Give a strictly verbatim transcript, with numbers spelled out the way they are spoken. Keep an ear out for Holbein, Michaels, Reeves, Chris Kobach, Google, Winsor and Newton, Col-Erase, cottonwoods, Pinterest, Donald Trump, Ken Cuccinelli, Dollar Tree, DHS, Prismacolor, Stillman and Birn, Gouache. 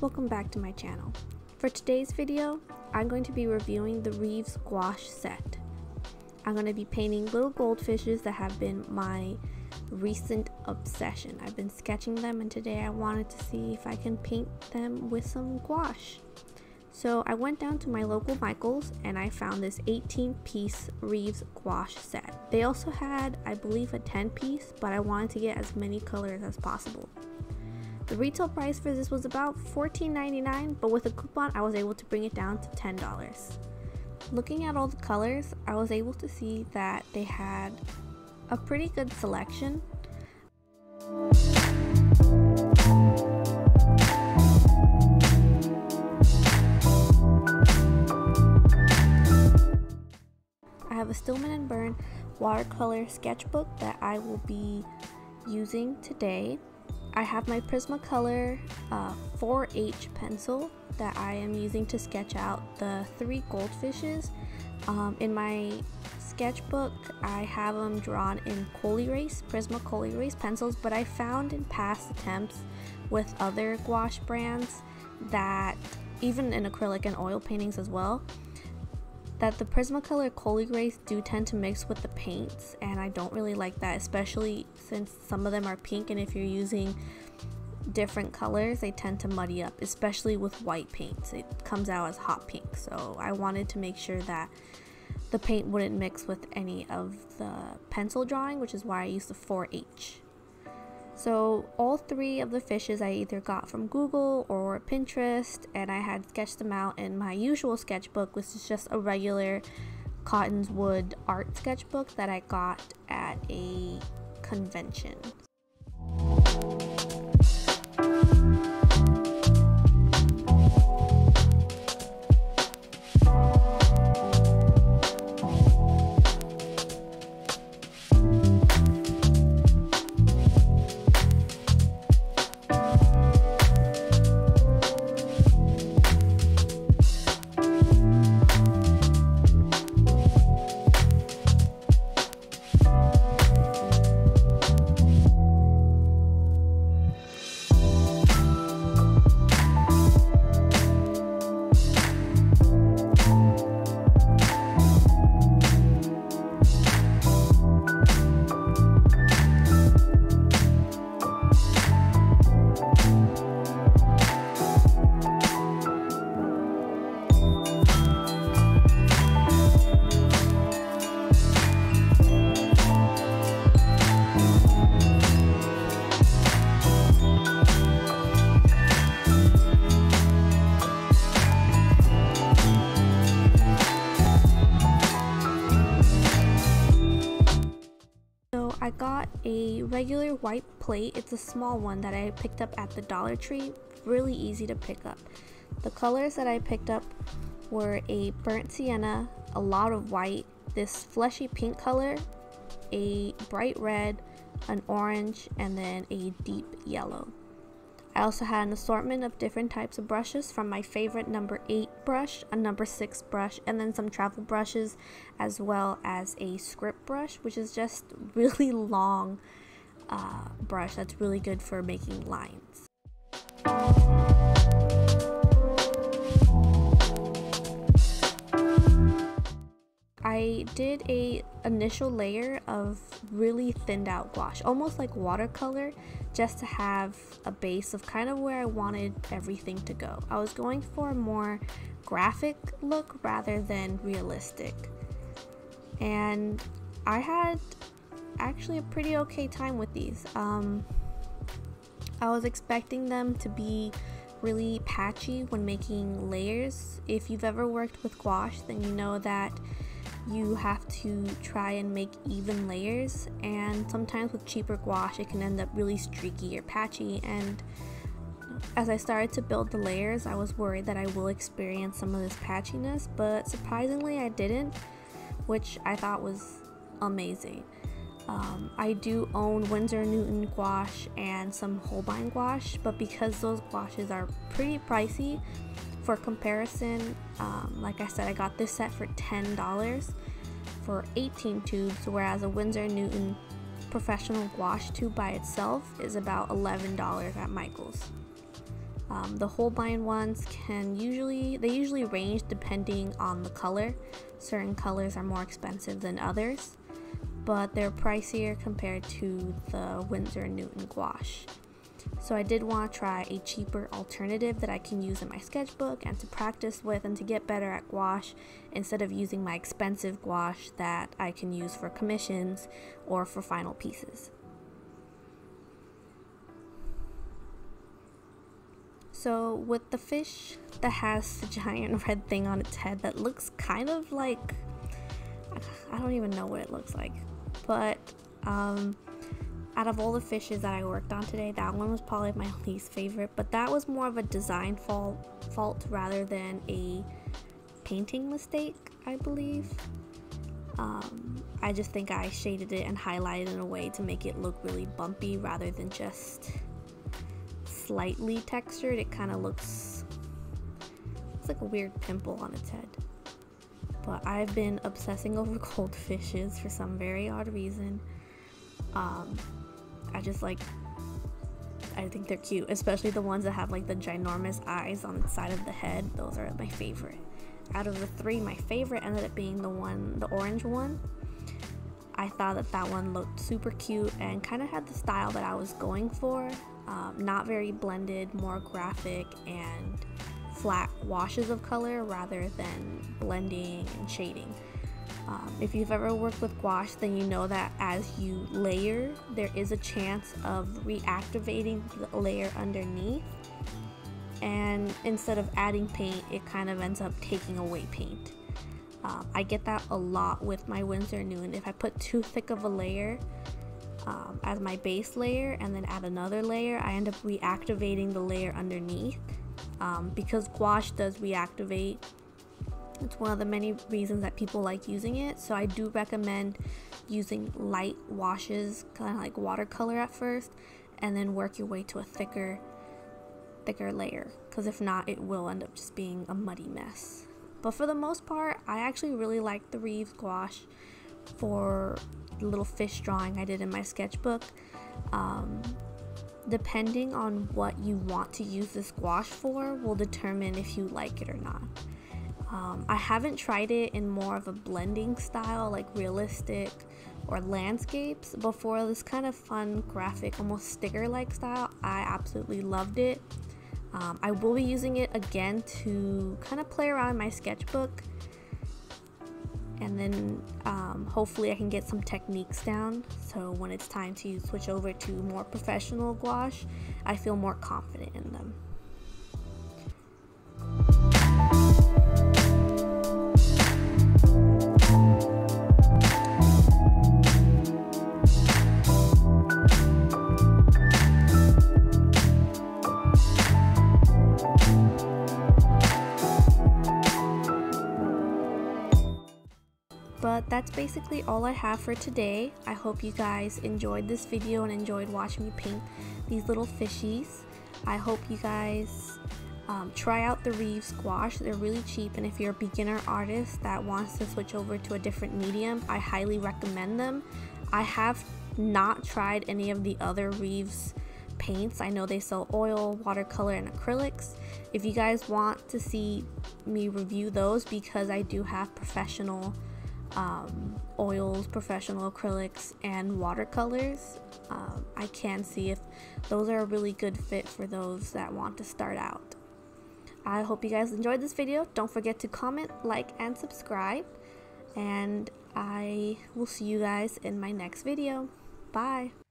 Welcome back to my channel. For today's video, I'm going to be reviewing the Reeves gouache set. I'm going to be painting little goldfishes that have been my recent obsession. I've been sketching them and today I wanted to see if I can paint them with some gouache. So I went down to my local Michaels and I found this eighteen piece Reeves gouache set. They also had, I believe, a ten piece, but I wanted to get as many colors as possible. The retail price for this was about fourteen ninety-nine, but with a coupon I was able to bring it down to ten dollars. Looking at all the colors, I was able to see that they had a pretty good selection. I have a Stillman and Birn watercolor sketchbook that I will be using today. I have my Prismacolor uh, four H pencil that I am using to sketch out the three goldfishes. Um, in my sketchbook, I have them drawn in Col-Erase, Prisma Col-Erase pencils, but I found in past attempts with other gouache brands that, even in acrylic and oil paintings as well, that the Prismacolor Col-Erase do tend to mix with the paints, and I don't really like that, especially since some of them are pink, and if you're using different colors they tend to muddy up, especially with white paints. It comes out as hot pink, so I wanted to make sure that the paint wouldn't mix with any of the pencil drawing, which is why I used the four H. So all three of the fishes I either got from Google or Pinterest, and I had sketched them out in my usual sketchbook, which is just a regular Cottonwoods art sketchbook that I got at a convention. I got a regular white plate. It's a small one that I picked up at the Dollar Tree. Really easy to pick up. The colors that I picked up were a burnt sienna, a lot of white, this fleshy pink color, a bright red, an orange, and then a deep yellow. I also had an assortment of different types of brushes, from my favorite number eight brush, a number six brush, and then some travel brushes, as well as a script brush, which is just really long uh, brush that's really good for making lines. I did a initial layer of really thinned out gouache, almost like watercolor, just to have a base of kind of where I wanted everything to go. I was going for a more graphic look rather than realistic. And I had actually a pretty okay time with these. Um, I was expecting them to be really patchy when making layers. If you've ever worked with gouache, then you know that you have to try and make even layers, and sometimes with cheaper gouache it can end up really streaky or patchy, and as I started to build the layers I was worried that I will experience some of this patchiness, but surprisingly I didn't, which I thought was amazing. Um, I do own Winsor and Newton gouache and some Holbein gouache, but because those gouaches are pretty pricey, for comparison, um, like I said, I got this set for ten dollars for eighteen tubes, whereas a Winsor and Newton professional gouache tube by itself is about eleven dollars at Michaels. Um, the Holbein ones can usually, they usually range depending on the color. Certain colors are more expensive than others, but they're pricier compared to the Winsor and Newton gouache. So I did want to try a cheaper alternative that I can use in my sketchbook and to practice with and to get better at gouache instead of using my expensive gouache that I can use for commissions or for final pieces. So with the fish that has the giant red thing on its head that looks kind of like, I don't even know what it looks like, but um, out of all the fishes that I worked on today, that one was probably my least favorite, but that was more of a design fault, fault rather than a painting mistake, I believe. Um, I just think I shaded it and highlighted in a way to make it look really bumpy rather than just slightly textured. It kind of looks, it's like a weird pimple on its head. But I've been obsessing over goldfishes for some very odd reason. Um, I just like, I think they're cute, especially the ones that have like the ginormous eyes on the side of the head. Those are my favorite. Out of the three, my favorite ended up being the one, the orange one. I thought that that one looked super cute and kind of had the style that I was going for. Um, not very blended, more graphic and flat washes of color rather than blending and shading. Um, if you've ever worked with gouache, then you know that as you layer, there is a chance of reactivating the layer underneath, and instead of adding paint, it kind of ends up taking away paint. Um, I get that a lot with my Winsor and Newton. If I put too thick of a layer um, as my base layer and then add another layer, I end up reactivating the layer underneath um, because gouache does reactivate. It's one of the many reasons that people like using it, so I do recommend using light washes, kind of like watercolor at first, and then work your way to a thicker, thicker layer, because if not, it will end up just being a muddy mess. But for the most part, I actually really like the Reeves gouache for the little fish drawing I did in my sketchbook. Um, depending on what you want to use this gouache for will determine if you like it or not. Um, I haven't tried it in more of a blending style, like realistic or landscapes, but for this kind of fun, graphic, almost sticker-like style, I absolutely loved it. Um, I will be using it again to kind of play around in my sketchbook, and then um, hopefully I can get some techniques down, so when it's time to switch over to more professional gouache, I feel more confident in them. But that's basically all I have for today. I hope you guys enjoyed this video and enjoyed watching me paint these little fishies. I hope you guys um, try out the Reeves gouache. They're really cheap, and if you're a beginner artist that wants to switch over to a different medium, I highly recommend them. I have not tried any of the other Reeves paints. I know they sell oil, watercolor, and acrylics. If you guys want to see me review those, because I do have professional Um, oils, professional acrylics, and watercolors, um, I can see if those are a really good fit for those that want to start out. I hope you guys enjoyed this video. Don't forget to comment, like, and subscribe, and I will see you guys in my next video. Bye!